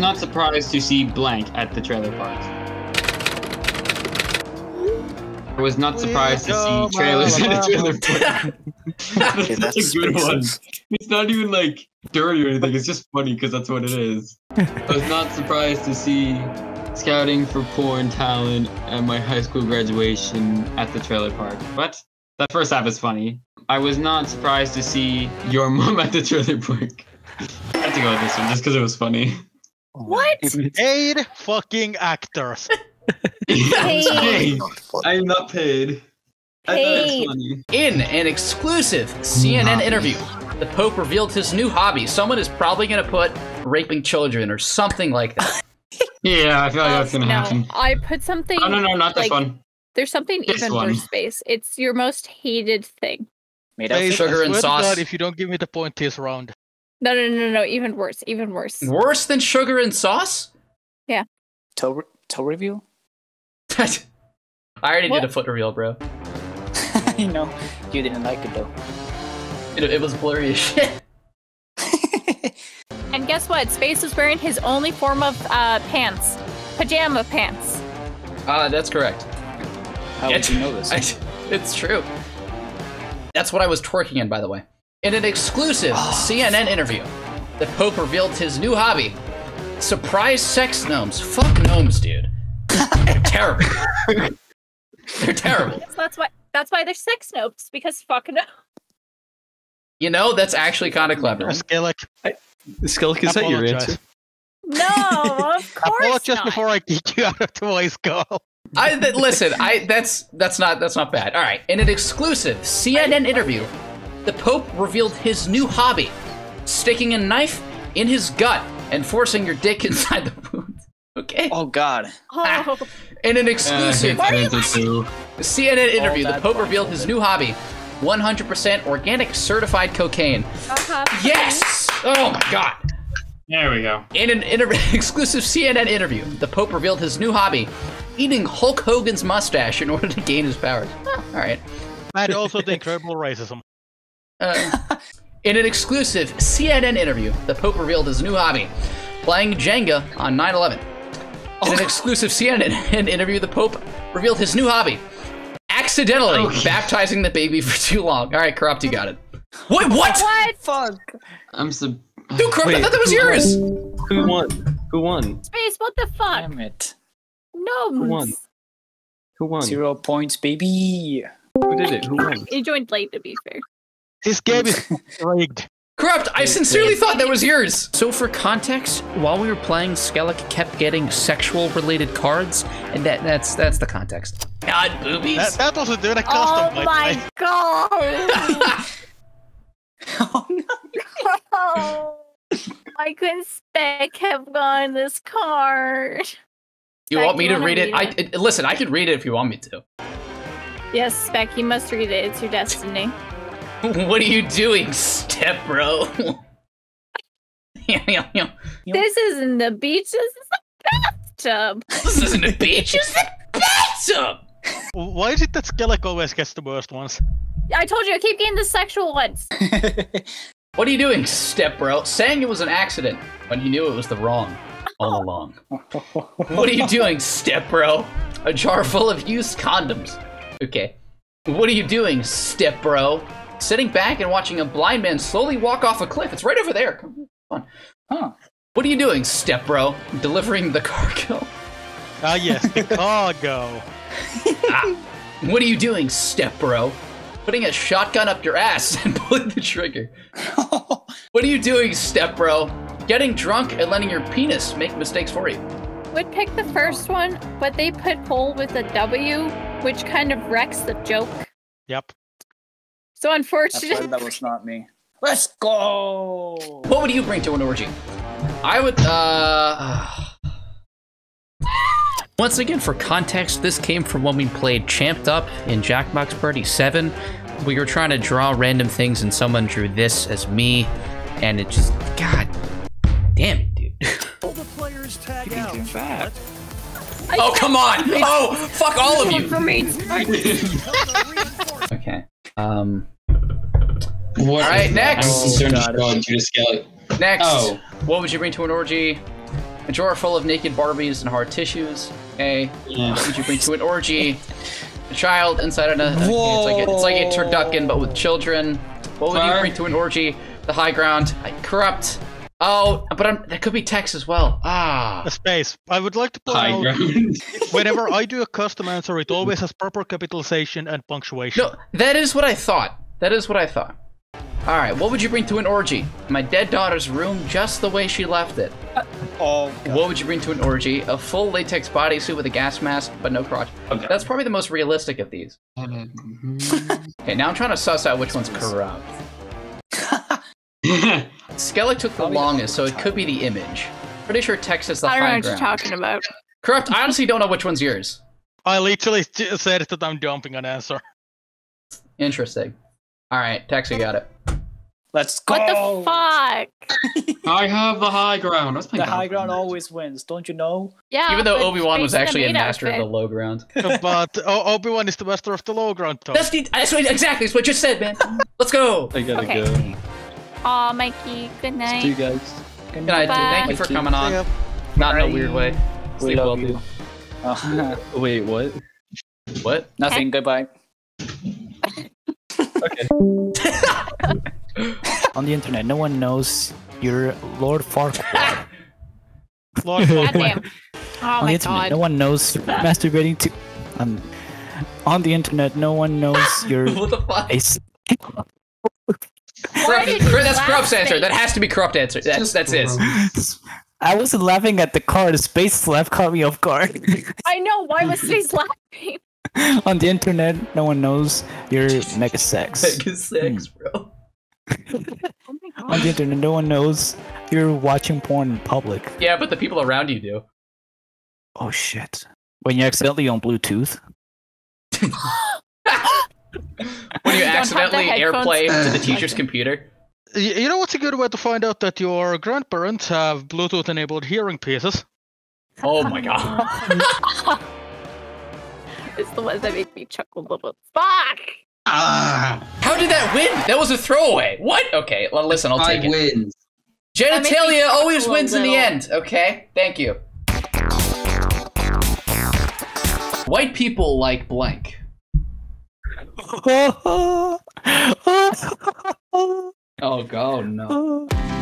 not surprised to see blank at the trailer park. I was not surprised to see trailers at the trailer park. Okay, that's a good one. It's not even like dirty or anything. It's just funny because that's what it is. I was not surprised to see scouting for porn talent at my high school graduation at the trailer park. But that first half is funny. I was not surprised to see your mom at the trailer park. I had to go with this one just because it was funny. What? 8 fucking actors. Paid. I'm not paid. Paid. In an exclusive CNN interview, the Pope revealed his new hobby. Someone is probably going to put raping children or something like that. Yeah, I feel like that's going to happen. I put something... Oh, no, not this one. There's something even worse, Space. It's your most hated thing. Made out of sugar and sauce. God, if you don't give me the point this round. No, even worse, even worse. Worse than sugar and sauce? Yeah. Toe review? I already did a foot reveal, bro. I know. You didn't like it, though. It was blurry as shit. And guess what? Space was wearing his only form of pants. Pajama pants. That's correct. How did you know this? It's true. That's what I was twerking in, by the way. In an exclusive CNN interview, the Pope revealed his new hobby. Surprise sex gnomes. Fuck gnomes, dude. They're terrible. They're terrible. That's why they're sex gnomes, because fuck gnomes. You know, that's actually kind of clever. Skelke, is that your answer? No, of course not. Just before I kick you out of the voice call. That's not bad. All right, in an exclusive CNN interview, the Pope revealed his new hobby, sticking a knife in his gut and forcing your dick inside the wound. Okay. Oh, God. Oh. In an exclusive CNN interview, the Pope revealed his new hobby, 100% organic certified cocaine. Uh-huh. Yes! Oh, my God. There we go. In an exclusive CNN interview, the Pope revealed his new hobby, eating Hulk Hogan's mustache in order to gain his powers. Oh, all right. And also the incredible racism. In an exclusive CNN interview, the Pope revealed his new hobby, playing Jenga on 9/11. In an exclusive CNN interview, the Pope revealed his new hobby, accidentally baptizing the baby for too long. All right, Korrupt, you got it. Wait, what? What? Fuck. I'm so... Dude, Korrupt, I thought that was yours. Who won? Who won? Space, what the fuck? Damn it. No. Who won? Who won? 0 points, baby. Who did it? Who won? You joined late, to be fair. This game is rigged. Korrupt, I sincerely thought that was yours. So for context, while we were playing, Skelke kept getting sexual-related cards, and that's the context. God, boobies. That doesn't do it. A custom. Oh my God! Oh no! I couldn't spec have gone this card. You want me to read it? Listen, I could read it if you want me to. Yes, Spec, you must read it. It's your destiny. What are you doing, step bro? This isn't the beach, this is the bathtub. This isn't the beach, this is the bathtub! Why is it that Skelke always gets the worst ones? I told you, I keep getting the sexual ones. What are you doing, step bro? Saying it was an accident when you knew it was the wrong all along. What are you doing, step bro? A jar full of used condoms. Okay. What are you doing, step bro? Sitting back and watching a blind man slowly walk off a cliff. It's right over there. Come on. Huh. What are you doing, step bro? Delivering the cargo. Ah, yes, the cargo. What are you doing, step bro? Putting a shotgun up your ass and pulling the trigger. What are you doing, step bro? Getting drunk and letting your penis make mistakes for you. Would pick the first one, but they put pole with a W, which kind of wrecks the joke. Yep. So unfortunately, that was not me. Let's go. What would you bring to an orgy? I would. Once again, for context, this came from when we played Champed Up in Jackbox Party 7. We were trying to draw random things, and someone drew this as me, and it just, God damn it, dude. All the players tag out. Oh come on! Oh fuck all of you! Okay. All right, next. Next. What would you bring to an orgy? A drawer full of naked Barbies and hard tissues. Hey, what would you bring to an orgy? A child inside of a... Whoa. It's like a turducken, but with children. What would you bring to an orgy? The high ground. Korrupt. Oh, but that could be text as well. Ah. A space. I would like to point out, whenever I do a custom answer, it always has proper capitalization and punctuation. No, that is what I thought. That is what I thought. All right, what would you bring to an orgy? My dead daughter's room, just the way she left it. Oh, God. What would you bring to an orgy? A full latex bodysuit with a gas mask, but no crotch. Okay. That's probably the most realistic of these. Okay, now I'm trying to suss out which one's corrupt. Skelke took the longest, so it could be the image. Pretty sure text is the high ground. I don't know what you're talking about. Corrupt, I honestly don't know which one's yours. I literally said that I'm dumping an answer. Interesting. All right, Texi got it. Let's go! What the fuck? I have the high ground. The high ground always wins, don't you know? Yeah. Even though Obi-Wan was actually a master of the low ground. But Obi-Wan is the master of the low ground, though. Exactly, that's what you said, man. Let's go! I gotta go. Aw, Mikey, good night. See you guys. Good night, dude. Thank you for coming on. Yep. Not in a weird way. Sleep well, dude. Wait, what? What? Nothing, goodbye. Okay. On the internet, no one knows your Lord Farquaad. Lord Farquaad. Oh my god. No one knows masturbating to. On the internet, no one knows your. What the fuck? That's corrupt answer. That has to be corrupt answer. That's it. I was laughing at the card. Space laugh caught me off guard. I know. Why was Space laughing? On the internet, no one knows your mega sex. Mega sex, bro. Oh my god. On the internet, no one knows you're watching porn in public. Yeah, but the people around you do. Oh shit! When you're accidentally on Bluetooth. When you accidentally AirPlay to the teacher's computer. You know what's a good way to find out that your grandparents have Bluetooth-enabled hearing pieces? Oh my god. It's the ones that make me chuckle the most. Fuck! How did that win? That was a throwaway. What? Okay, well, listen, I'll take it. I win. Genitalia always wins in the end. Okay, thank you. White people like blank. Oh, God, no.